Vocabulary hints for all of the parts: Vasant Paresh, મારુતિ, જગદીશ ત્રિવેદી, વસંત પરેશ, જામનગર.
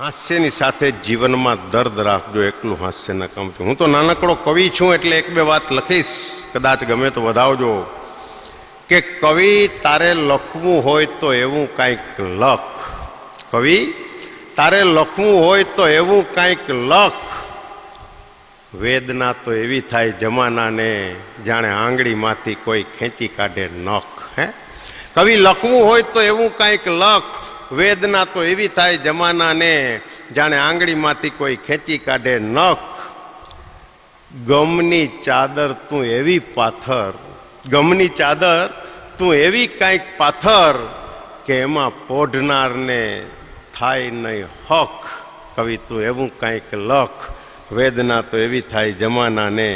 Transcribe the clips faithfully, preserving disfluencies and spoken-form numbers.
હાસ્યની સાથે જીવનમાં દર્દ રાખજો, એકલું હાસ્ય ન કામતું. હું તો નાનકડો કવિ છું એટલે એક બે વાત લખીશ, કદાચ ગમે તો વધાવજો. કે કવિ તારે લખવું હોય તો એવું કાંઈક લખ, કવિ તારે લખવું હોય તો એવું કાંઈક લખ. વેદના તો એવી થાય જમાનાને જાણે આંગળીમાંથી કોઈ ખેંચી કાઢે નખ. હે કવિ લખવું હોય તો એવું કાંઈક લખ, વેદના તો એવી થાય જમાનાને જાણે આંગળીમાંથી કોઈ ખેંચી કાઢે નખ. ગમની ચાદર તું એવી પાથર, ગમની ચાદર તું એવી કાંઈક પાથર કે એમાં પોઢનારને થાય નહીં હક. કવિ તું એવું કાંઈક લખ, વેદના તો એવી થાય જમાનાને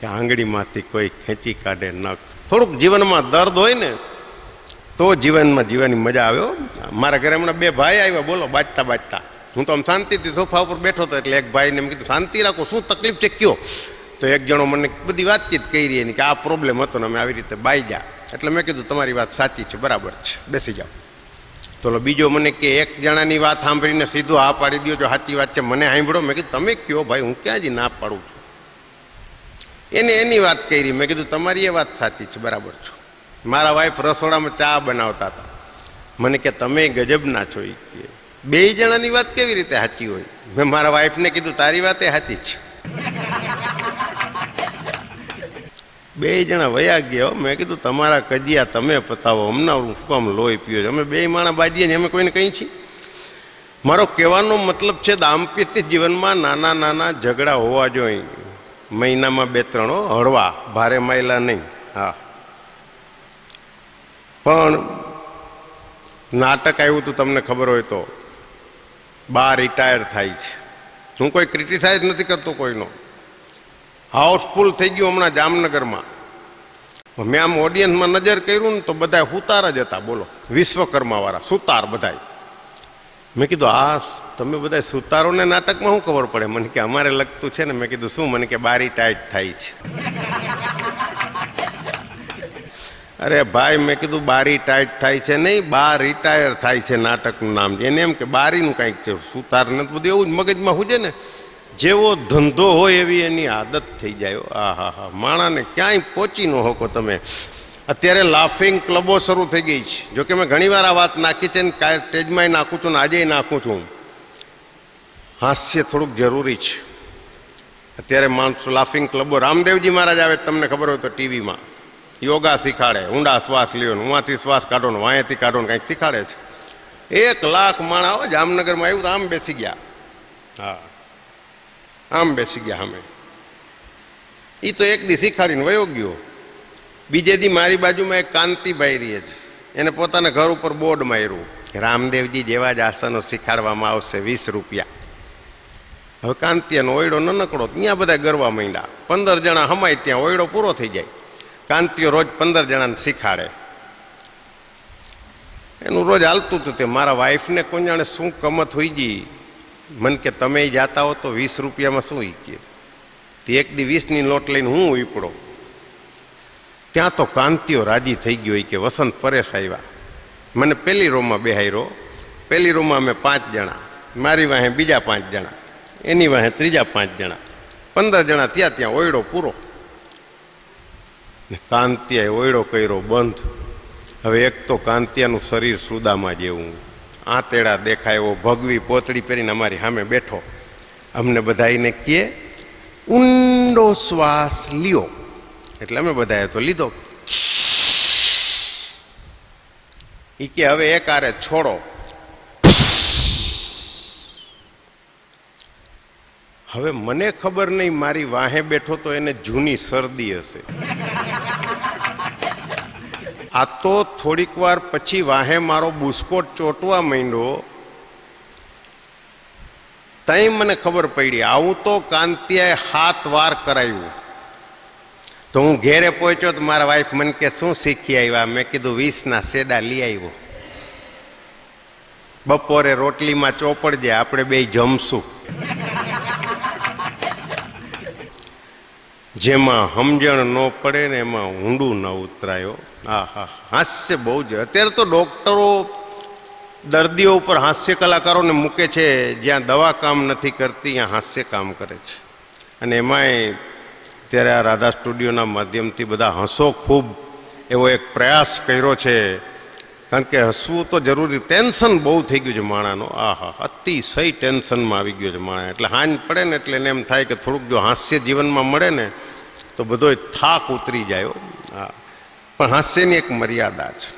કે આંગળીમાંથી કોઈ ખેંચી કાઢે નખ. થોડુંક જીવનમાં દર્દ હોય ને તો જીવનમાં જીવવાની મજા આવ્યો. મારા ઘરે હમણાં બે ભાઈ આવ્યા, બોલો બાજતા બાજતા. હું તો આમ શાંતિથી સોફા ઉપર બેઠો હતો એટલે એક ભાઈને એમ કીધું શાંતિ રાખો, શું તકલીફ છે કયો? તો એક જણો મને બધી વાતચીત કહી રહી એની કે આ પ્રોબ્લેમ હતો ને અમે આવી રીતે બાયજા. એટલે મેં કીધું તમારી વાત સાચી છે, બરાબર છે, બેસી જાઓ. તો બીજો મને કે એક જણાની વાત સાંભળીને સીધું હા પાડી દો, જો સાચી વાત છે મને સાંભળો. મેં કીધું તમે કયો ભાઈ, હું ક્યાં જ ના પાડું છું. એને એની વાત કહી રહી, મેં કીધું તમારી એ વાત સાચી છે, બરાબર છું. મારા વાઈફ રસોડામાં ચા બનાવતા હતા, મને કે તમે ગજબના છો. એ બે જણાની વાત કેવી રીતે સાચી હોય? મેં મારા વાઈફને કીધું તારી વાત એ સાચી છે. બે જણા વયા ગયા, મેં કીધું તમારા કજિયા તમે પતાવો, હમણાં હું કામ લોહી પીયો છે. અમે બે માણા બાજીએ ને અમે કોઈને કહી છીએ. મારો કહેવાનો મતલબ છે દાંપત્ય જીવનમાં નાના નાના ઝઘડા હોવા જોઈએ, મહિનામાં બે ત્રણો હળવા, ભારે માયલા નહીં. હા, પણ નાટક આવ્યું હતું તમને ખબર હોય તો. બા રિટાયર થાય છે, હું કોઈ ક્રિટિસાઇઝ નથી કરતો કોઈનો. હાઉસફુલ થઈ ગયું હમણાં જામનગરમાં. મેં આમ ઓડિયન્સમાં નજર કર્યું ને તો બધા સુતાર જ હતા, બોલો વિશ્વકર્માવાળા સુતાર બધા. મેં કીધું આ તમે બધા સુતારોને નાટકમાં શું ખબર પડે? મને કે અમારે લગતું છે ને. મેં કીધું શું? મને કે બા રિટાયર થાય છે. અરે ભાઈ, મેં કીધું બારી ટાઈટ થાય છે નહીં, બા રિટાયર થાય છે, નાટકનું નામ છે. એને એમ કે બારીનું કાંઈક છે, સુતારને બધું એવું જ મગજમાં હોય ને. જેવો ધંધો હોય એવી એની આદત થઈ જાય. આ હા હા માણાને ક્યાંય પહોંચી ન શકો તમે. અત્યારે લાફિંગ ક્લબો શરૂ થઈ ગઈ છે. જોકે મેં ઘણીવાર આ વાત નાખી છે ને, કાંઈ સ્ટેજમાંય નાખું છું ને આજે નાખું છું. હાસ્ય થોડુંક જરૂરી છે. અત્યારે માણસો લાફિંગ ક્લબો, રામદેવજી મહારાજ આવે તમને ખબર હોય તો ટીવીમાં યોગા શીખાડે, ઊંડા શ્વાસ લ્યો ને ઉવાથી શ્વાસ કાઢો ને વાંયાથી કાઢો ને કાંઈક શીખાડે છે. એક લાખ માણા જામનગરમાં આવ્યું તો આમ બેસી ગયા. હા, આમ બેસી ગયા. અમે એ તો એક દી શીખાડીને વયો ગયો. બીજે દી મારી બાજુમાં એક કાંતિભાઈ રહીએ છે, એને પોતાના ઘર ઉપર બોર્ડ માર્યું રામદેવજી જેવા જ આસનો શીખાડવામાં આવશે વીસ રૂપિયા. હવે કાંતિયાનો ઓયડો નનકડો, ત્યાં બધા ગરવા માંડ્યા. પંદર જણા હમાય ત્યાં ઓયડો પૂરો થઈ જાય. કાંતિઓ રોજ પંદર જણાને શીખાડે, એનું રોજ હાલતું હતું. તે મારા વાઈફને કોઈ જાણે શું કમત હોઈ ગઈ, મને કે તમે જાતા હો તો વીસ રૂપિયામાં શું ઈકીએ? તે એક દી વીસની લોટ લઈને હું ઉપડો, ત્યાં તો કાંતિઓ રાજી થઈ ગયો કે વસંત પરેશ આવ્યા. મને પહેલી રોમાં બેહાયરો. પહેલી રોમાં અમે પાંચ જણા, મારી વાંહે બીજા પાંચ જણા, એની વાંહે ત્રીજા પાંચ જણા, પંદર જણા ત્યાં ત્યાં ઓયડો પૂરો. કાંતિયાએ ઓયડો કર્યો બંધ. હવે એક તો કાંતિયાનું શરીર સુદામાં જેવું, આંતેડા દેખાય એવો, ભગવી પોતળી પહેરીને અમારી સામે બેઠો. અમને બધાને કહે ઊંડો શ્વાસ લ્યો, એટલે અમે બધાએ તો લીધો. એ કે હવે એક આરે છોડો. હવે મને ખબર નહીં મારી વાહે બેઠો તો એને જૂની શરદી હશે. આ તો થોડીક વાર પછી વાહે મારો બુસ્કોટ ચોંટવા માંડ્યો. તઈ મને ખબર પડી આવું તો કાંતિયાએ સાત વાર કરાયું. તો હું ઘેરે પહોંચ્યો તો મારા વાઈફ મને કે શું શીખી આવ્યા? મેં કીધું વીસના સેડા લઈ આવ્યો, બપોરે રોટલીમાં ચોપડજે, આપણે બે જમશું. જેમાં સમજણ ન પડે ને એમાં ઊંડું ન ઉતરાયો. આ હા હાસ્ય બહુ જ. અત્યારે તો ડૉક્ટરો દર્દીઓ ઉપર હાસ્ય કલાકારોને મૂકે છે જ્યાં દવા કામ નથી કરતી ત્યાં હાસ્ય કામ કરે છે અને એમાંય ત્યારે આ રાધા સ્ટુડિયોના માધ્યમથી બધા હસો ખૂબ એવો એક પ્રયાસ કર્યો છે કારણ કે હસવું તો જરૂરી ટેન્શન બહુ થઈ ગયું છે માણાનો આહા અતિશય ટેન્શનમાં આવી ગયો છે માણા એટલે હાંજ પડે ને એટલે એને એમ થાય કે થોડુંક જો હાસ્ય જીવનમાં મળે ને તો બધો થાક ઉતરી જાય હા પણ હાસ્યની એક મર્યાદા છે।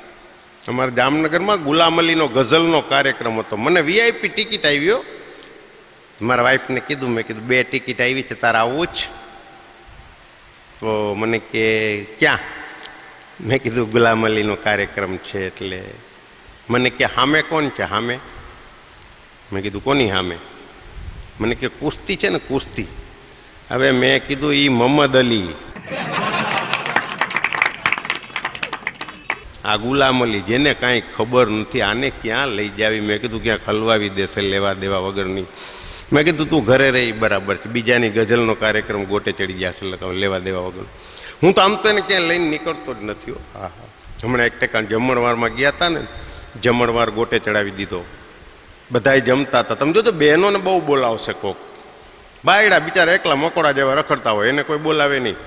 अमारा जामनगर में गुलाम अली गजल नो कार्यक्रम होतो मने वीआईपी टिकिट आव्यो मारा वाइफ ने कीधु मैं कीधु बे टिकिट आई छे तारा आववू छे तो मने के क्या मैं कीधु गुलाम अली नो कार्यक्रम छे एटले मने के हामे कोण छे हामे मैं कीधु कोनी हामे मने के कुस्ती छे ने कुस्ती हवे मैं कीधु ई मोहम्मद अली आ गुलाम अली जेने काई खबर नहीं आने क्या लई जावी मैं कीधु क्या हलवावी देशे लेवा देवा वगर नहीं मैं कीधु तू घरे रही बराबर छे बीजानी गजलनो कार्यक्रम गोटे चढ़ी जाशे लगा लेवा देवा वगर हूँ तो आम तो एने क्या लईने नीकळतो ज नथी। आ हा हमणे एक टेका जमणवारमां गया था ने जमणवार गोटे चढ़ावी दीधो बधाए जमता था तमे जोजो बहनोने बहु बोलावशे कोक बायडा बिचारा एकला मकोड़ा जेवा रखडता होय एने कोई बोलावे नहीं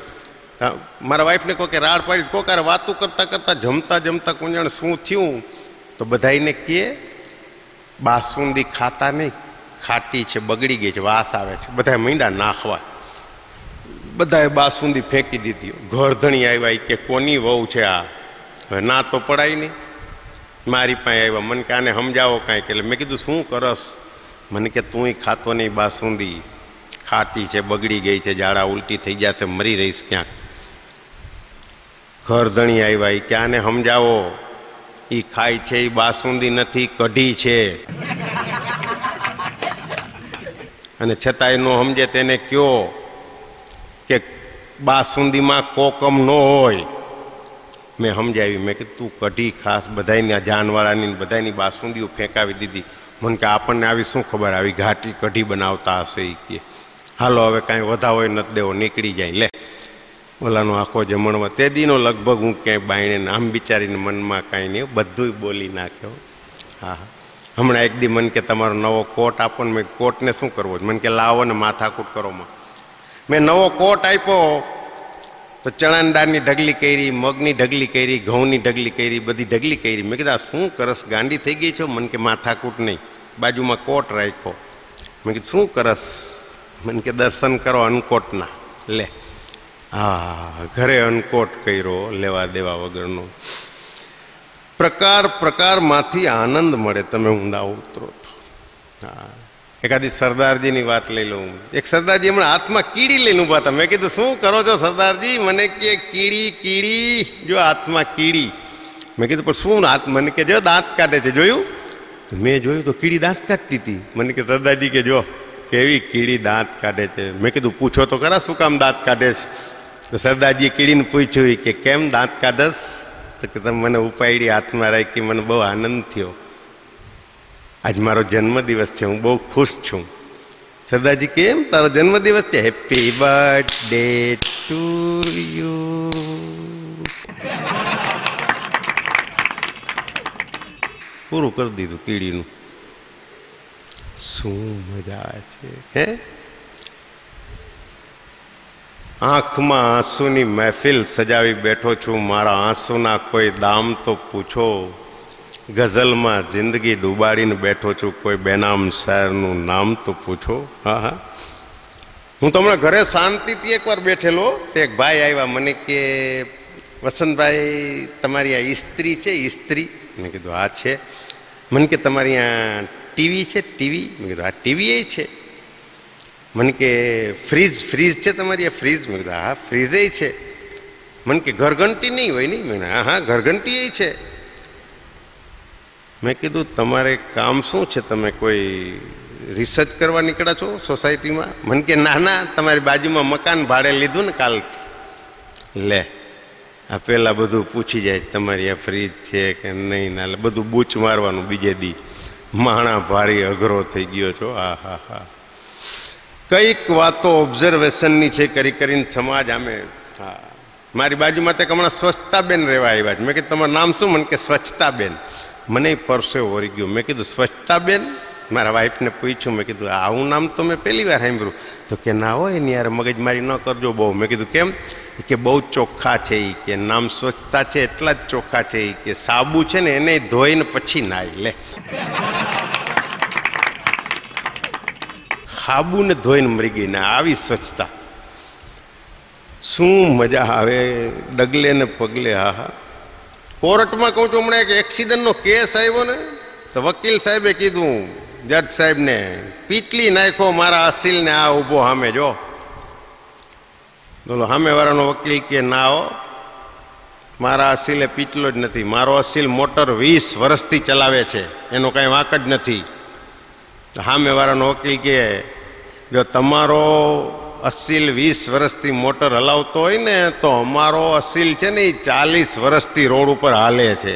मारा वाइफ ने कहो कि राड़ पाड़ी को कर वातू करता करता जमता जमता कुंजण शू थूँ तो बधाई ने किए बासुंदी खाता नहीं खाटी है बगड़ी गई वास आए बधाए मींडा नाखवा बधाए बासुंदी फेंकी दीधी घर धणी आई कि कोनी वहू है आ हवे ना तो पड़ाई नहीं मारी पाए आया मन के आने समझाओ काई के मैं कीधु शू करस मन के तू खातो नहीं बासुंदी खाटी है बगड़ी गई है झाड़ा उल्टी थी जासे मरी रहीश क्या घर धणी आई कि आने समझावो ई खाई छे ई बासुंदी नथी कढ़ी छे अने छतांय नो समझे तेने क्यो के बासुंदी में कोकम न होय मैं समझावी मैं कि तू कढ़ी खास बधाईनी जानवाळानी बधाईनी बासुंदीओ फेंकावी दीधी मन के आपणने आवी शुं खबर आवी घाटी कढ़ी बनावता हशे के हालो हवे कांई वधावोय नथी देवो नीकळी जाय ले ओलानो आखो जमणवा ते दीनो लगभग हूँ क्या बायणे आम बिचारीने मन में कांई नहीं बधुं बोली नाख्यो। हाँ हाँ हमणां एक दी मन के तमारो नवो कोट आपो मैं कोट ने शू करवो मन के लावो ने माथाकूट करो मां मैं नवो कोट आप्यो तो चणानी दाळनी ढगली करी मगनी ढगली करी घऊनी ढगली करी बधी ढगली करी मैं कीधुं आ शू करस गांडी थई गई छो मन के माथाकूट नहीं बाजुमां कोट राख्यो मैं कीधुं शू करस मन के दर्शन करो अनकोटना ले हाँ घरे अनकोट करो लेवा देवा वगरनो प्रकार प्रकार माथी आनंद मळे तमे ऊंधा उतरो तो हाँ एकादी सरदारजी नी बात लई लूँ एक सरदारजी हमणे हाथमां कीड़ी लईने ऊभा था मैं कीधुं शू करो छो सरदारजी मने के कीड़ी कीड़ी जो हाथमां कीड़ी मैं कीधुं पण शू हाथ मने के जो दांत काढे छे जोयुं मैं जोयुं तो कीड़ी दांत काढती थी मने के सरदारजी के जो केवी कीड़ी दांत काढे छे मैं कीधुं पूछो तो खरा शुं काम दांत काढे छे तो सरदारजी कीड़ी ने पूछ्यु के केम दांत काढस तो के तमे मने उपाड़ी हाथ में राखी मने बहु आनंद थयो आज मारो जन्मदिवस है हूँ बहुत खुश छूँ सरदारजी केम तारो जन्मदिवस है हेप्पी बर्थडे टू यू पूरु कर दीधुं कीड़ी नु शू मजा है आँख में आंसू नी महफिल सजावी बैठो छू मारा आंसू ना कोई दाम तो पूछो गजल में जिंदगी डूबाड़ी ने बैठो छू कोई बेनाम शायर नु नाम तो पूछो। हाँ हाँ हूँ तमने घरे शांति थी एक बार बैठेलो तो एक भाई आया मने के वसंत भाई तमारी आ इस्त्री छे इस्त्री मैं कीधुं आ छे मन के तमारी आ टीवी छे टीवी मैं कीधुं आ टीवी ए छे मन के फ्रीज फ्रीज छे तमारी फ्रीज मैं कीधुं हाँ फ्रीज है मन के घरघंटी नहीं होय नी मैं हाँ हाँ घरघंटी है मैं कीधुं तमारे काम शुं छे तमे कोई रिसर्च करवा निकळ्या छो सोसायटी में मन के ना ना तमारी बाजू में मकान भाड़े लीधुं ने कालथी ले आ पहेला बधुं पूछी जाय तमारी आ फ्रीज छे के नहीं ना ले बधुं बूच मारवानुं बीजे दी माणा भारी अघरो थई गयो छो। आ हा हा कईक बातों ऑब्जर्वेशन नीचे करी करी समाज आमे हाँ मारी बाजू में ते कमणा स्वच्छता बेन रेवा आव्या मैं कीधुं तमारुं नाम शुं मन के स्वच्छता बेन મને પરસે ઓરી ગયું. મેં કીધું સ્વચ્છતા બેન? મારા વાઈફને પૂછ્યું, મેં કીધું આવું નામ તો મેં પહેલી વાર સાંભળ્યું. તો કે ના હોય ને યાર, મગજમારી ન કરજો બહુ. મેં કીધું કેમ? કે બહુ ચોખ્ખા છે એ, કે નામ સ્વચ્છતા છે એટલા જ ચોખ્ખા છે એ, કે સાબુ છે ને એને ધોઈને પછી નાહી લે. સાબુને ધોઈને મરી ગઈ ને આવી સ્વચ્છતા. શું મજા આવે ડગલે ને પગલે. હા હા, કોર્ટમાં કહું છું, હમણાં એક એક્સિડન્ટનો કેસ આવ્યો ને, તો વકીલ સાહેબે કીધું જજ સાહેબને, પીટલી નાખો મારા અસીલને, આ ઊભો સામે જો. બોલો, સામેવાળાનો વકીલ કે ના હો, મારા અસીલે પીટલો જ નથી. મારો અસીલ મોટર વીસ વર્ષથી ચલાવે છે, એનો કાંઈ વાંક જ નથી. સામેવાળાનો વકીલ કે જો તમારો અસીલ વીસ વર્ષથી મોટર હલાવતો હોય ને, તો અમારો અસીલ છે ને એ ચાલીસ વર્ષથી રોડ ઉપર હાલે છે,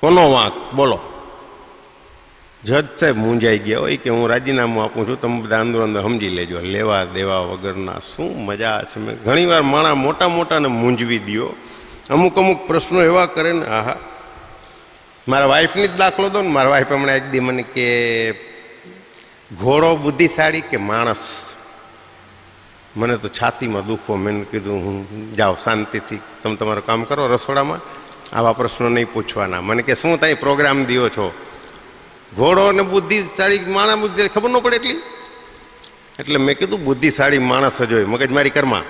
કોનો વાંક બોલો. જજ સાહેબ મૂંઝાઈ ગયા હોય, કે હું રાજીનામું આપું છું, તમે બધા અંદર અંદર સમજી લેજો, લેવા દેવા વગરના. શું મજા છે. મેં ઘણીવાર માણા મોટા મોટાને મૂંઝવી દો, અમુક અમુક પ્રશ્નો એવા કરે ને. આહા, મારા વાઈફની જ દાખલો દો ને. મારા વાઈફ હમણાં એક દી મને કે ઘોડો બુદ્ધિશાળી કે માણસ? મને તો છાતીમાં દુખો. મેં કીધું હું જાઓ શાંતિથી તમે તમારું કામ કરો રસોડામાં, આવા પ્રશ્નો નહીં પૂછવાના. મને કે શું તાઈ પ્રોગ્રામ દિયો છો? ઘોડો ને બુદ્ધિશાળી માણસ, બુદ્ધિ ખબર ન પડે એટલી. એટલે મેં કીધું બુદ્ધિશાળી માણસ જ હોય, મગજમારી કરમાં.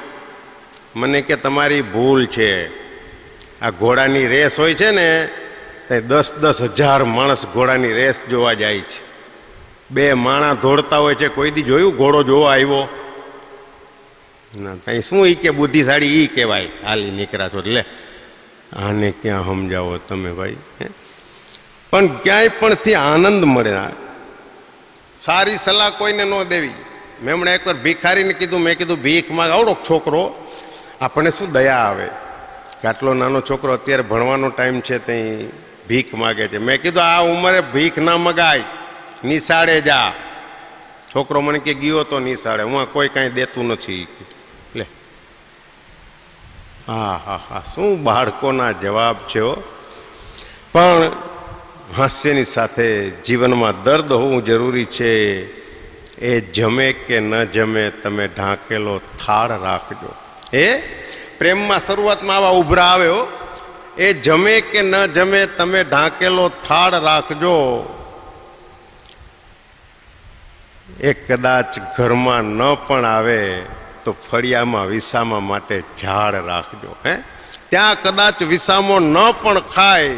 મને કે તમારી ભૂલ છે, આ ઘોડાની રેસ હોય છે ને, ત્યાં દસ દસ હજાર માણસ ઘોડાની રેસ જોવા જાય છે. બે માણસ દોડતા હોય છે, કોઈ દી જોયું ઘોડો જોવા આવ્યો? ના. ત્યાં શું એ કે બુદ્ધિશાળી એ કહેવાય, હાલી નીકળ્યા છો એટલે. આને ક્યાં સમજાવો તમે ભાઈ. પણ ક્યાંય પણથી આનંદ મળે. સારી સલાહ કોઈને ન દેવી. મેં હમણાં એકવાર ભિખારીને કીધું, મેં કીધું ભીખમાં આવડો છોકરો, આપણને શું દયા આવે કે આટલો નાનો છોકરો અત્યારે ભણવાનો ટાઈમ છે, ત્યાં ભીખ માગે છે. મેં કીધું આ ઉંમરે ભીખ ના મગાય, નિશાળે જા. છોકરો મને કે ગયો તો નિશાળે, હું કોઈ કાંઈ દેતું નથી. હા હા હા, શું બાળકોના જવાબ છે. પણ હાસ્યની સાથે જીવનમાં દર્દ હોવું જરૂરી છે. એ જમે કે ન જમે, તમે ઢાંકેલો થાળ રાખજો. એ પ્રેમમાં શરૂઆતમાં આવા ઉભરા આવે હો. એ જમે કે ન જમે, તમે ઢાંકેલો થાળ રાખજો. એ કદાચ ઘરમાં ન પણ આવે તો ફળિયામાં વિસામા માટે ઝાડ રાખજો. હે, ત્યાં કદાચ વિસામો ન પણ ખાય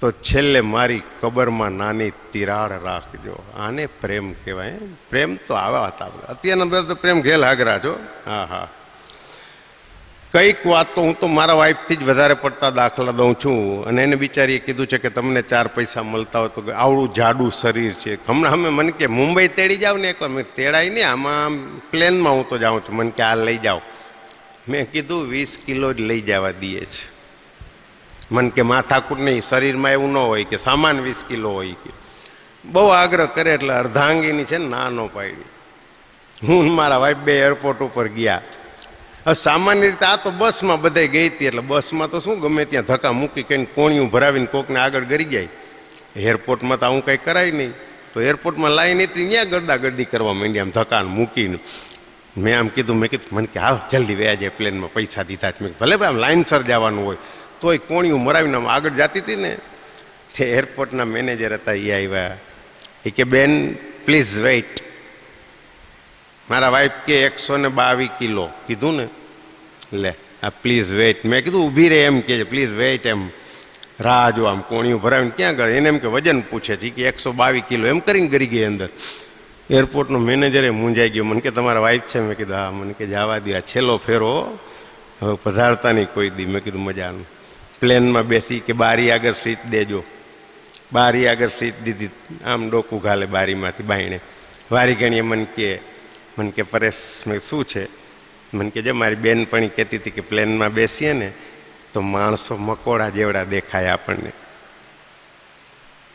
તો છેલ્લે મારી કબરમાં નાની તિરાડ રાખજો. આને પ્રેમ કહેવાય. પ્રેમ તો આવા હતા. અત્યારના બધા તો પ્રેમ ઘેલ હાગરા છો. હા હા, કંઈક વાત તો હું તો મારા વાઈફથી જ વધારે પડતા દાખલા દઉં છું. અને એને બિચારીએ કીધું છે કે તમને ચાર પૈસા મળતા હોય તો આવડું જાડું શરીર છે. હમણાં અમે મને કે મુંબઈ તેડી જાવ ને, એકવાર મેં તેડાય નહીં, આમાં પ્લેનમાં હું તો જાઉં છું. મને કે આ લઈ જાઓ. મેં કીધું વીસ કિલો જ લઈ જવા દઈએ છે. મને કે માથાકૂટ નહીં, શરીરમાં એવું ન હોય કે સામાન વીસ કિલો હોય. કે બહુ આગ્રહ કરે એટલે અર્ધાંગીની છે ના ન પાડી. હું મારા વાઈફ બે એરપોર્ટ ઉપર ગયા. હવે સામાન્ય રીતે આ તો બસમાં બધાય ગઈ હતી, એટલે બસમાં તો શું ગમે ત્યાં ધક્કા મૂકી કંઈ કોણિયું ભરાવીને કોકને આગળ ગરી જાય. એરપોર્ટમાં તો આવું કંઈ કરાય નહીં. તો એરપોર્ટમાં લાઈ નહીં, ત્યાં ગરદા ગરદી કરવા માંડી, આમ ધક્કાને મૂકીને. મેં આમ કીધું, મેં કીધું મને કે હાલ જલ્દી વ્યા જાય, પ્લેનમાં પૈસા દીધા છે. મેં ભલે ભાઈ આમ લાઇનસર જવાનું હોય તોય કોણિયું મરાવીને આમ આગળ જતી હતી ને, તે એરપોર્ટના મેનેજર હતા એ આવ્યા. એ કે બેન પ્લીઝ વેઇટ. મારા વાઈફ કે એકસો ને બાવીસ કિલો કીધું ને, લે આ પ્લીઝ વેઇટ. મેં કીધું ઊભી રહે એમ કે પ્લીઝ વેઇટ. એમ રાહ જો, આમ કોણીઓ ભરાવીને ક્યાં ગળે. એને એમ કે વજન પૂછે છે કે એકસો બાવીસ કિલો એમ કરીને ગરી ગઈ અંદર. એરપોર્ટનો મેનેજરે મૂંઝાઈ ગયો. મને કે તમારા વાઈફ છે? મેં કીધું હા. મને કે જવા દે, આ છેલ્લો ફેરો, હવે પધારતા નહીં કોઈ દી. મેં કીધું મજાનું. પ્લેનમાં બેસી કે બારી આગળ સીટ દેજો. બારી આગળ સીટ દીધી, આમ ડોકું ઘાલે બારીમાંથી બાઈને. વારી ગણીએ મને કે મને કે પરેશ, મેં શું છે? મને કે જે મારી બેનપણી કહેતી હતી કે પ્લેનમાં બેસીએ ને તો માણસો મકોડા જેવડા દેખાય આપણને.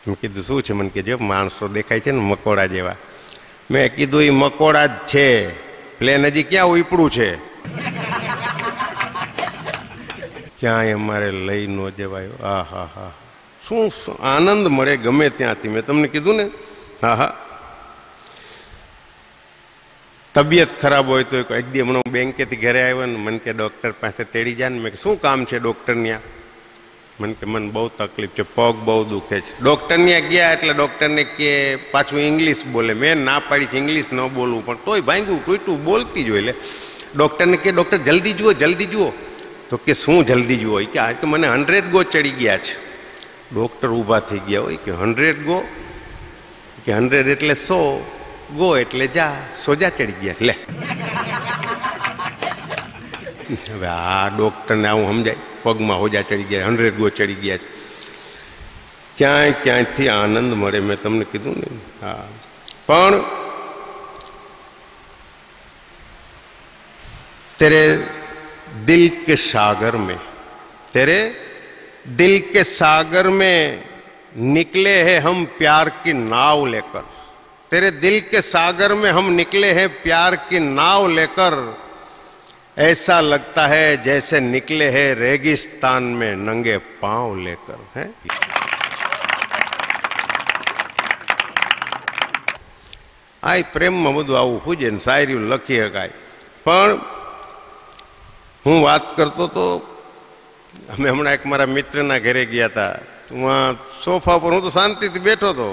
મેં કીધું શું છે? મને કે જે માણસો દેખાય છે ને મકોડા જેવા. મેં કીધું એ મકોડા જ છે, પ્લેન હજી ક્યાં ઉપડું છે. ક્યાંય અમારે લઈ ન જવાયો. આ હા હા शू आनंद मळे गमे त्यांथी। मैं तमने कीधुं ने हाँ हाँ तबियत खराब हो तो एक दी हम बेंके घरे आव्यो ने मन के डॉक्टर पास तेड़ी जाए मैं शू काम है डॉक्टर ने आ मन के मन बहुत तकलीफ है पग बहुत दुखे डॉक्टर ने गया एट डॉक्टर ने के पाछू इंग्लिश बोले मैं ना पाड़ी इंग्लिश न बोलूँ पर तोय भांग्यू टूटू बोलती जो ले डॉक्टर ने के डॉक्टर जल्दी जुओ जल्दी जुओ तो के शूँ जल्दी जुओ कि आज के मैंने हंड्रेड गो चढ़ी गया है। डॉक्टर ऊभा थी गया हो कि हंड्रेड गो कि हंड्रेड एट्ले सौ गो एट्ले जा सोजा चढ़ी गया ले आ डॉक्टर ने आऊँ समझाए पग में होजा चढ़ी गया हंड्रेड गो चढ़ी गया क्या क्या थी आनंद मळे। मैं तमने कीधुं ने हाँ पण तेरे दिल के सागर में तेरे दिल के सागर में निकले हैं हम प्यार की नाव लेकर तेरे दिल के सागर में हम निकले हैं प्यार की नाव लेकर ऐसा लगता है जैसे निकले हैं रेगिस्तान में नंगे पांव लेकर हैं। आई प्रेम में बधु आवुं हुजे ने शायरी लखी हकाय पण हूँ बात करते तो हमें हमणा एक मारा मित्र ना घरे गया था तो वहाँ सोफा पर हूँ तो शांति थी बैठो तो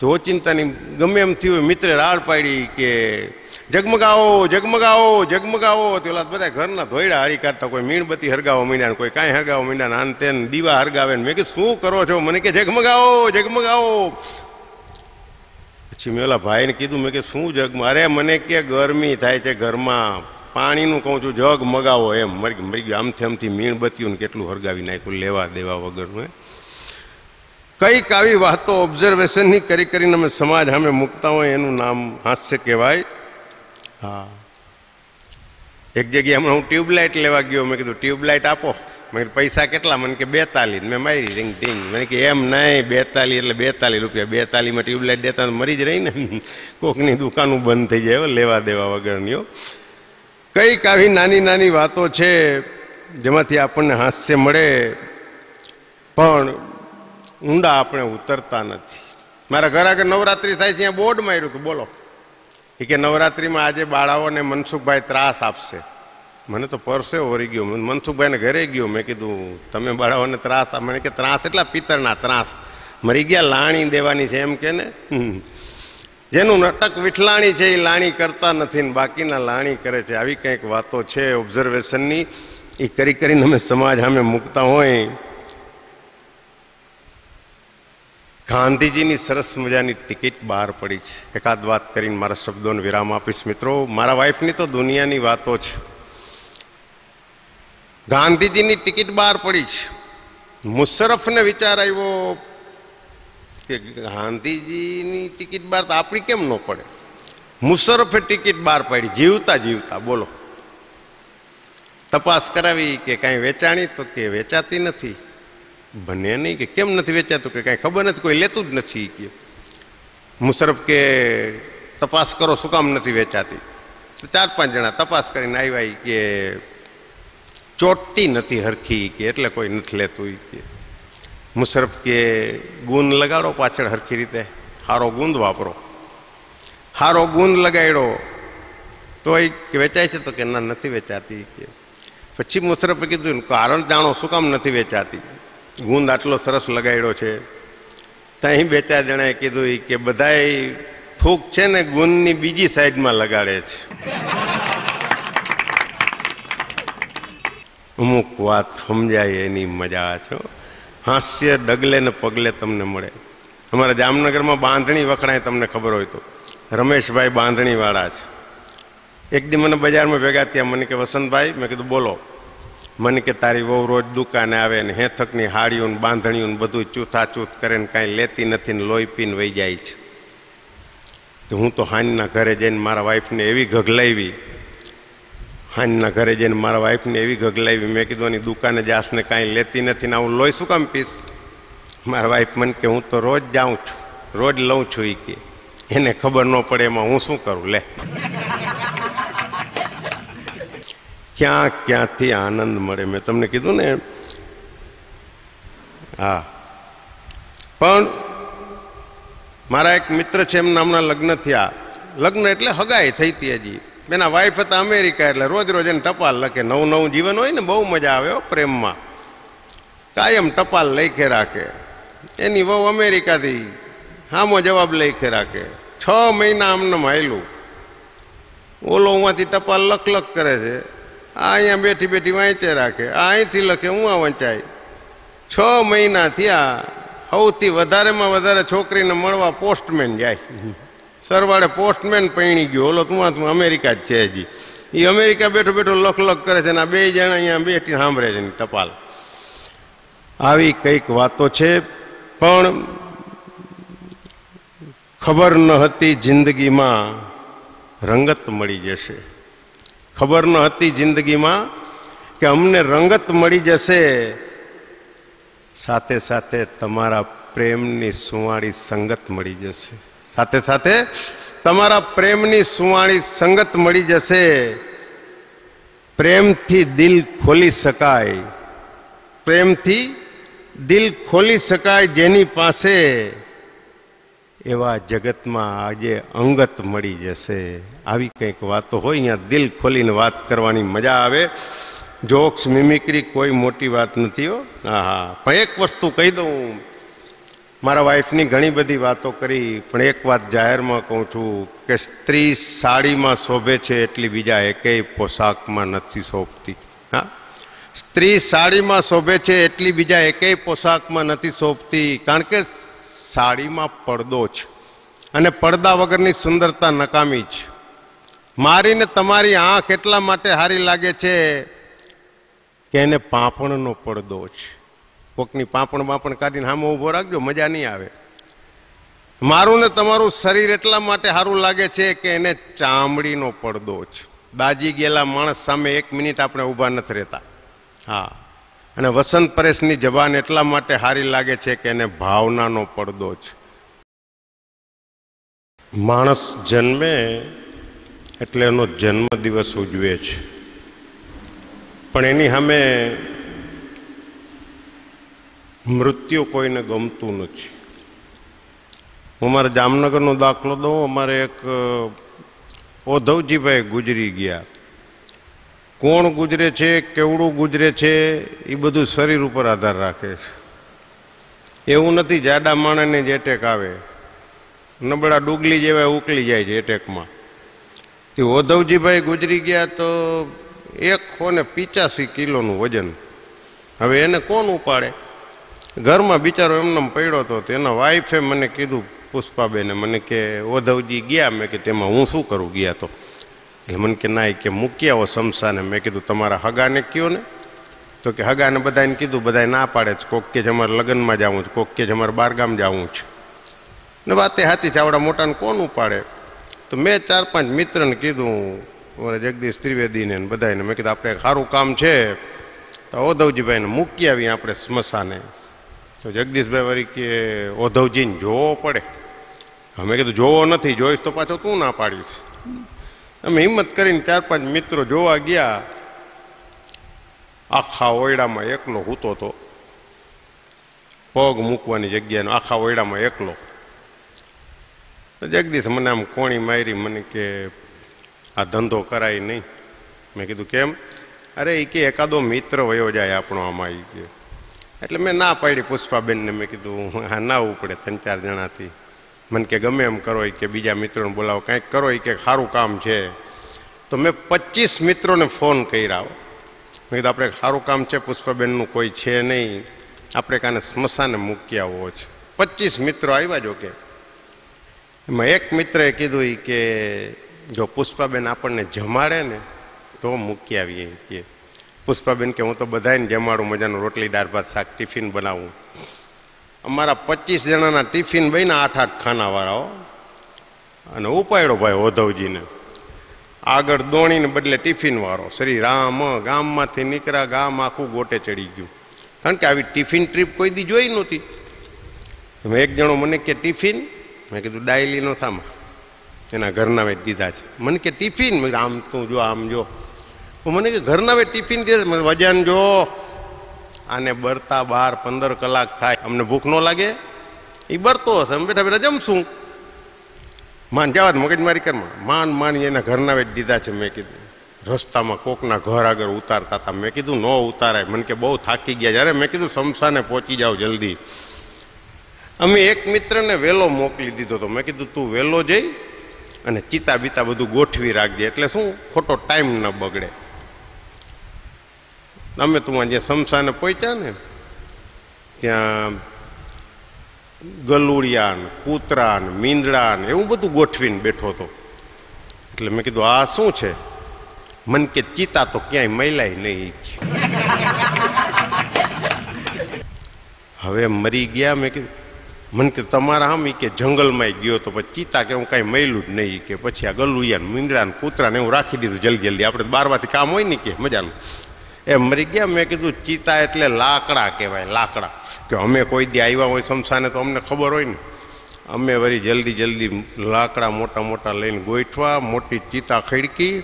तो चिंता नहीं गमे एम थी मित्र राड़ पाड़ी के जगमगाओ जगमगाओ जगमगाओ तो बता घर ना धोयड़ा हारी काढता कोई मीणबत्ती हरगाव मींड्या कोई काई हरगाव मींड्या आन तेन दीवा हरगावे मैं कीधुं शू करो छो मने के जगमगाओ जगमगाओ पछी मैं ओला भाई ने कीधुं मैं के शू जगम अरे मने के गरमी थाय छे घर में पानी नु कहूँ छू जग मगावो एम मर मरी गया आमथी आमथी मीणबत्तीओ केटलू हरगावी नाख्यू लेवा देवा वगरनु कईक आई बातों ऑब्जर्वेशन करी करीने अमे समाज सामे मूकता होय एनु नाम हास्य कहेवाय। हाँ एक जगह हमणे हूँ ट्यूबलाइट लेवा गयो मैं कीधुं ट्यूबलाइट आपो मैं पैसा केटला मन के बेतालीस मैं मारी रिंग टिंग मैंने कि एम नहीं बेतालीस एटले बेतालीस रुपया बेतालीस में ट्यूबलाइट देता मरी ज रही ने कोकनी दुकानों बंद थी जाए लेवा देवा वगरनियो कई कावी नानी नानी बातों छे जेमांथी आपने हास्य मळे पण ऊंडा आपने उतरता नथी। मारा घर आगे नवरात्रि थाय छे बोर्ड मार्युं हतुं बोलो के नवरात्रि में आजे बाळाओने मनसुखभाई त्रास आपशे मने तो परसेवो वरी गयो मनसुखभाईने घरे गयो मैं कीधुं तमे बाळाओने त्रास मने के त्रास एटला पितरना त्रास मरी गया लाणी देवानी छे एम के ने जेनु नटक विठलाणी है लाणी करता नहीं बाकी ना लाणी करे छे। आवी कंईक वातो छे ऑब्जर्वेशन नी ई करी करीने अमे समाज सामे मूकता होय। गांधीजी नी सरस मजानी टिकिट बहार पड़ी छे एकाद बात करीने मारा शब्दोने विराम आपीश। मित्रों मारा वाइफ नी तो दुनिया नी वातो छे गांधीजी नी टिकिट बहार पड़ी छे मुशरफ ने विचार आव्यो के गांधीजी नी टिकिट बहार तो आपणी केम न पड़े मुशरफे टिकिट बहार पाड़ी जीवता जीवता बोलो तपास करावी के कहीं वेचाणी तो के वेचाती नहीं बने नहीं के केम नहीं वेचातुं के कहीं खबर नहीं कोई लेतुं ज नथी के मुशरफ के तपास करो शुं काम नहीं वेचाती तो चार पांच जना तपास करीने आव्या के चोटती नहीं हरखी के एटले कोई नहीं लेतुं के मुशरफ के गूंद लगाड़ो पाचड़ हरखी रीते हारो गूंद वापरो हारो गूंद लगाड़ो तो वेचाय छे तो के ना नथी वेचाती के पछी मुशरफे कीधुं कारण जाणो शुं काम नथी वेचाती गूंद आटलो सरस लगाड़ो छे तहीं बे चार जणाए कीधुं के बधाय थूक छे ने गूंदनी बीजी साइड में लगाड़े छे। अमुक बात समजाय एनी मजा छो हास्य डगले ने पगले तमने मळे। अमारा जामनगर में बांधणी वखणाय तमने खबर होय तो रमेशभाई बांधणी वाळा छे। एक दी मने बजार में भेगा त्या मने के वसंतभाई मैं कीधुं बोलो मने के तारी वहू रोज दुकाने आवे ने हेथकनी हाड़ियों बांधणीओं बधुं चूथाचूथ करीने कांई लेती नथी ने लोई पीने वही जाय छे तो हूँ तो हांजना घरे जईने मारा वाइफने एवी घगलावी हांजना घरे जईने मारा वाइफने एवी घगलावी मैं कीधुं आनी दुकाने जास ने कांई लेती नथी ने हूँ लोई शुं काम पीस। मारा वाइफ मन के हूँ तो रोज जाऊँ छूँ रोज लऊँ छूँ ई के एने खबर न पड़े एमां हूँ शुं करूँ ले क्या क्या थी आनंद मळे। मैं तमने कीधुं ने हाँ પણ મારા એક મિત્ર છે, એમના હમણાં લગ્ન થયા. લગ્ન એટલે હગાઈ થઈ હતી હજી. એના વાઈફ હતા અમેરિકા, એટલે રોજ રોજ એને ટપાલ લખે. નવું નવું જીવન હોય ને, બહુ મજા આવે હો પ્રેમમાં. કાયમ ટપાલ લખે રાખે. એની વહુ અમેરિકાથી હામો જવાબ લખે રાખે. છ મહિના આમને માયલું. ઓલો ઉંથી ટપાલ લખ લખ કરે છે, આ અહીંયા બેઠી બેઠી વાંચે રાખે, આ અહીંથી લખે હું વંચાય. છ મહિના થયા. સૌથી વધારેમાં વધારે છોકરીને મળવા પોસ્ટમેન જાય. સરવાળે પોસ્ટમેન પૈણી ગયો. ઓલો તું તું અમેરિકા જ છે હજી. એ અમેરિકા બેઠો બેઠો લખ લખ કરે છે, ને આ બે જણા અહીંયા બેઠી સાંભળે છે ટપાલ. આવી કંઈક વાતો છે, પણ ખબર ન હતી જિંદગીમાં રંગત મળી જશે. ખબર ન હતી જિંદગીમાં કે અમને રંગત મળી જશે. સાથે સાથે તમારા પ્રેમની સુંવાળી સંગત મળી જશે. સાથે સાથે તમારા પ્રેમની સુંવાળી સંગત મળી જશે. પ્રેમથી દિલ ખોલી શકાય. પ્રેમથી દિલ ખોલી શકાય જેની પાસે, એવા જગતમાં આજે અંગત મળી જશે. આવી કંઈક વાતો હોય. અહીંયા દિલ ખોલીને વાત કરવાની મજા આવે. જોક્સ મિમિક્રી કોઈ મોટી વાત નથી હો. હા હા પણ એક વસ્તુ કહી દઉં, મારા વાઈફની ઘણી બધી વાતો કરી, પણ એક વાત જાહેરમાં કહું છું કે સ્ત્રી સાડીમાં શોભે છે એટલી બીજા એકેય પોશાકમાં નથી શોભતી. હા, સ્ત્રી સાડીમાં શોભે છે એટલી બીજા એકેય પોશાકમાં નથી શોભતી, કારણ કે સાડીમાં પડદો છે, અને પડદા વગરની સુંદરતા નકામી છે. મારીને તમારી આંખ એટલા માટે સારી લાગે છે કે એને પાંપણનો પડદો છે. કોકની પાંપણ બાપણ કાઢીને સામે ઊભો રાખજો, મજા નહીં આવે. મારું ને તમારું શરીર એટલા માટે સારું લાગે છે કે એને ચામડીનો પડદો છે. દાજી ગયેલા માણસ સામે એક મિનિટ આપણે ઊભા નથી રહેતા. હા, અને વસંત પરેશની જબાન એટલા માટે સારી લાગે છે કે એને ભાવનાનો પડદો છે. માણસ જન્મે એટલે એનો જન્મદિવસ ઉજવે છે, પણ એની સામે મૃત્યુ કોઈને ગમતું નથી. હું મારા જામનગરનો દાખલો દઉં. અમારે એક ઓધવજીભાઈ ગુજરી ગયા. કોણ ગુજરે છે, કેવડું ગુજરે છે, એ બધું શરીર ઉપર આધાર રાખે છે. એવું નથી જાડા માણસને જ એટેક આવે. નબળા ડુગલી જેવા ઉકલી જાય છે એટેકમાં. તે ઓધવજીભાઈ ગુજરી ગયા તો એકસો ને પચાસી કિલોનું વજન. હવે એને કોણ ઉપાડે? ઘરમાં બિચારો એમને પડ્યો હતો. તેના વાઈફે મને કીધું, પુષ્પાબેને મને કે ઓધવજી ગયા. મેં કે તેમાં હું શું કરું ગયા તો? મને કે ના, કે મૂકી આવો સમસાને. મેં કીધું તમારા હગાને કયો ને? તો કે હગાને બધાને કીધું, બધાએ ના પાડે છે. કોક કે અમારે લગ્નમાં જવું છે, કોક કે અમારે બારગામ જવું છે, ને વાતે હાથી ચાવડા મોટાને કોણ ઉપાડે? તો મેં ચાર પાંચ મિત્રને કીધું, અમારે જગદીશ ત્રિવેદીને બધાને. મેં કીધું આપણે સારું કામ છે તો ઓધવજીભાઈને મૂકી આવીએ આપણે સ્મશાને. તો જગદીશભાઈ વળી કે ઓધવજીને જોવો પડે. મેં કીધું જોવો નથી, જોઈશ તો પાછો તું ના પાડીશ. અમે હિંમત કરીને ચાર પાંચ મિત્રો જોવા ગયા. આખા ઓયડામાં એકલો હૂતો હતો. પગ મૂકવાની જગ્યાનો આખા ઓયડામાં એકલો. જગદીશ મને આમ કોણી મારી. મને કે આ ધંધો કરાય નહીં. મેં કીધું કેમ? અરે એ કે એકાદો મિત્ર વયો જાય આપણો આમાં. એ કે એટલે મેં ના પાડી પુષ્પાબેનને. મેં કીધું હા ના ઉપડે ત્રણ ચાર જણાથી. મને કે ગમે એમ કરો, કે બીજા મિત્રોને બોલાવો, કાંઈક કરો, કે સારું કામ છે. તો મેં પચીસ મિત્રોને ફોન કર્યા. મેં કીધું આપણે સારું કામ છે, પુષ્પાબેનનું કોઈ છે નહીં, આપણે કાને સ્મશાને મૂકી આવવો છે. પચીસ મિત્રો આવ્યા. જો કે એમાં એક મિત્રએ કીધું એ કે જો પુષ્પાબેન આપણને જમાડે ને તો મૂકી આવીએ. કે પુષ્પાબેન કે હું તો બધાને જમાડું, મજાનું રોટલી દાળ ભાત શાક ટિફિન બનાવું. અમારા પચીસ જણાના ટિફિન બહીને આઠ આઠ ખાનાવાળાઓ. અને ઉપાડ્યો ભાઈ ઓધવજીને. આગળ દોણીને બદલે ટિફિનવાળો. શ્રી રામ, ગામમાંથી નીકળ્યા, ગામ આખું ગોટે ચડી ગયું, કારણ કે આવી ટિફિન ટ્રીપ કોઈ દી જોઈ નહોતી. એક જણો મને કે ટિફિન. મેં કીધું ડાયલી નો થામાં એના ઘરના વે દીધા છે. મને કે ટિફિન. મેં આમ તું જો આમ જો. મને કે ઘરના વે ટિફિન દે. વજન જો. આને બરતા બાર પંદર કલાક થાય, અમને ભૂખ ન લાગે? એ બરતો હશે અમે બેઠા બેઠા જમશું. માન જવા મગજમારી કરમાં માન માની એના ઘરના વેઠ દીધા છે. મેં કીધું રસ્તામાં કોકના ઘર આગળ ઉતારતા હતા. મેં કીધું ન ઉતારાય, મને કે બહુ થાકી ગયા. જ્યારે મેં કીધું સમસાને પહોંચી જાઓ જલ્દી. અમે એક મિત્રને વહેલો મોકલી દીધો હતો. મેં કીધું તું વહેલો જઈ અને ચિતા બીતા બધું ગોઠવી રાખજે, એટલે શું ખોટો ટાઈમ ન બગડે. અમે તું જે સમસાને પહોંચ્યા ને ત્યાં ગલુડિયાન કૂતરાન મીંદડાન એવું બધું ગોઠવીને બેઠો હતો. એટલે મેં કીધું આ શું છે? મન કે ચિતા તો ક્યાંય મૈલાય નહીં. હવે મરી ગયા. મેં કીધું મન કે તમારા આમ એ કે જંગલમાં ગયો તો પછી ચિતા કે હું કાંઈ મૈલું જ નહીં કે પછી આ ગલુડિયાન મીંદડાન કૂતરાને એવું રાખી દીધું જલ્દી જલ્દી. આપણે બારવાથી કામ હોય ને કે મજાનું. એ મરી ગયા. મેં કીધું ચિતા એટલે લાકડા કહેવાય, લાકડા કે અમે કોઈ દી આવ્યા હોય સમસાને તો અમને ખબર હોય ને. અમે વળી જલ્દી જલ્દી લાકડા મોટા મોટા લઈને ગોઠવા, મોટી ચિતા ખડકી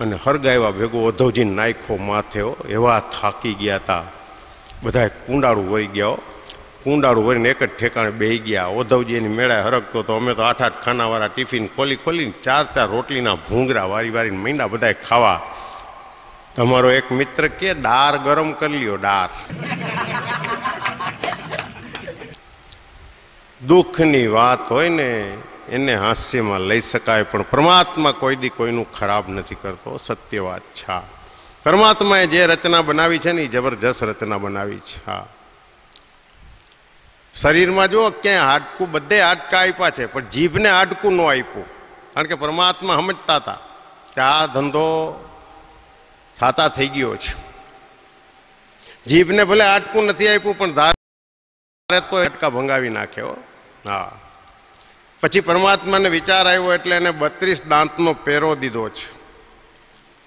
અને હરગાવ્યા ભેગો ઓધવજી નાખ્યો માથે. એવા થાકી ગયા હતા બધા. કુંડાળું વળી ગયા. કુંડાળું વળીને એક જ ઠેકાણે બેસી ગયા. ઓધવજી એની મેળાએ હરકતો હતો. અમે તો આઠ આઠ ખાનાવાળા ટિફિન ખોલી ખોલીને ચાર ચાર રોટલીના ભૂંગરા વારી વારીને મૈંડા બધાએ ખાવા. તમારો એક મિત્ર કે દાળ ગરમ કરી લ્યો. દાળ દુઃખની વાત હોય ને એને હાસ્યમાં લઈ શકાય, પણ પરમાત્મા કોઈ દી કોઈનું ખરાબ નથી કરતો. સત્ય વાત છે. પરમાત્માએ જે રચના બનાવી છે ને એ જબરજસ્ત રચના બનાવી છે. હા, શરીરમાં જો ક્યાંય હાડકું, બધે હાડકા આપ્યા છે, પણ જીભને હાડકું ન આપ્યું. કારણ કે પરમાત્મા સમજતા હતા કે આ ધંધો થાતા થઈ ગયો છે. જીભને ભલે આટકું નથી આપ્યું, પણ ધારે તો અટકા ભંગાવી નાખ્યો. હા, પછી પરમાત્માને વિચાર આવ્યો એટલે એને બત્રીસ દાંતનો પહેરો દીધો છે.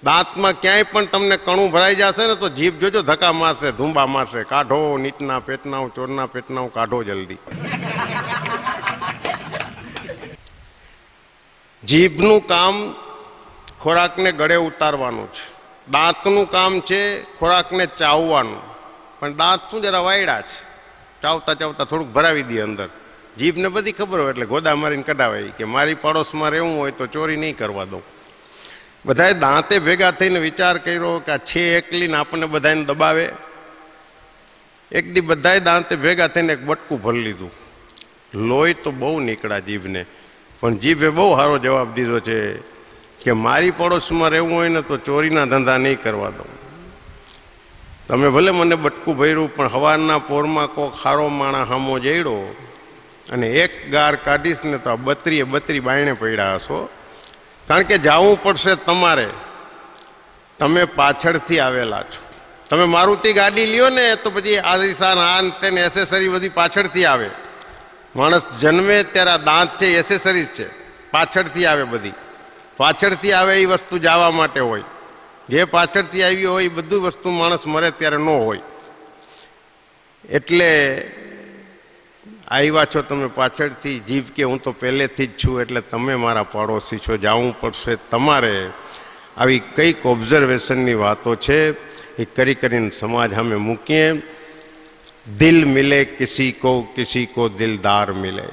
દાંતમાં ક્યાંય પણ તમને કણું ભરાઈ જશે ને તો જીભ જોજો ધક્કા મારશે, ધૂંબા મારશે. કાઢો નીટના પેટના, ચોરના પેટના, કાઢો જલ્દી. જીભનું કામ ખોરાકને ગળે ઉતારવાનું છે. દાંતનું કામ છે ખોરાકને ચાવવાનું. પણ દાંત શું જરા વાયડા છે, ચાવતા ચાવતા થોડુંક ભરાવી દઈએ અંદર. જીભને બધી ખબર હોય એટલે ગોદા મારીને કઢાવાય કે મારી પડોશમાં રહેવું હોય તો ચોરી નહીં કરવા દઉં. બધાએ દાંતે ભેગા થઈને વિચાર કર્યો કે આ છે એકલીને આપણને બધાને દબાવે. એક દી બધાએ દાંતે ભેગા થઈને એક બટકું ભરી લીધું. લોહી તો બહુ નીકળ્યા જીભને, પણ જીભે બહુ સારો જવાબ દીધો છે કે મારી પડોશમાં રહેવું હોય ને તો ચોરીના ધંધા નહીં કરવા દઉં. તમે ભલે મને બટકું ભર્યું, પણ હવારના પોરમાં કોક ખારો માણા હામો જઈડો અને એક ગાર કાઢીશ ને તો આ બત્રીએ બત્રી બાયણે પડ્યા હશો. કારણ કે જવું પડશે તમારે. તમે પાછળથી આવેલા છો. તમે મારુતિ ગાડી લ્યો ને તો પછી આદિશાન આન તેને એસેસરી બધી પાછળથી આવે. માણસ જન્મે ત્યારે દાંત છે એસેસરીઝ છે, પાછળથી આવે બધી. પાછળથી આવે એ વસ્તુ જવા માટે હોય. જે પાછળથી આવી હોય એ બધું વસ્તુ માણસ મરે ત્યારે ન હોય. એટલે આવ્યા છો તમે પાછળથી. જીભ કે હું તો પહેલેથી જ છું, એટલે તમે મારા પાડોશી છો, જવું પડશે તમારે. આવી કંઈક ઓબ્ઝર્વેશનની વાતો છે એ કરી કરીને સમાજ સામે મૂકીએ. દિલ મિલે કિસી કો કિસી કો દિલદાર મિલે,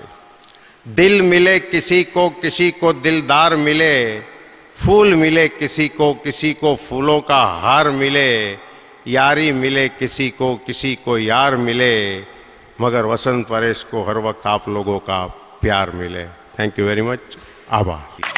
दिल मिले किसी को किसी को दिलदार मिले, फूल मिले किसी को किसी को फूलों का हार मिले, यारी मिले किसी को किसी को यार मिले, मगर वसंत परेश को हर वक्त आप लोगों का प्यार मिले. Thank you very much. आभार.